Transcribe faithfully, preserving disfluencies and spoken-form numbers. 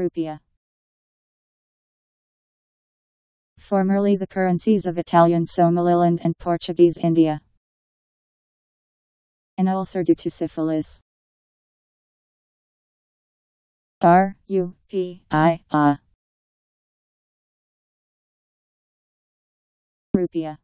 Rupia. Formerly the currencies of Italian Somaliland and Portuguese India. An ulcer due to syphilis. R U P I A. Rupia.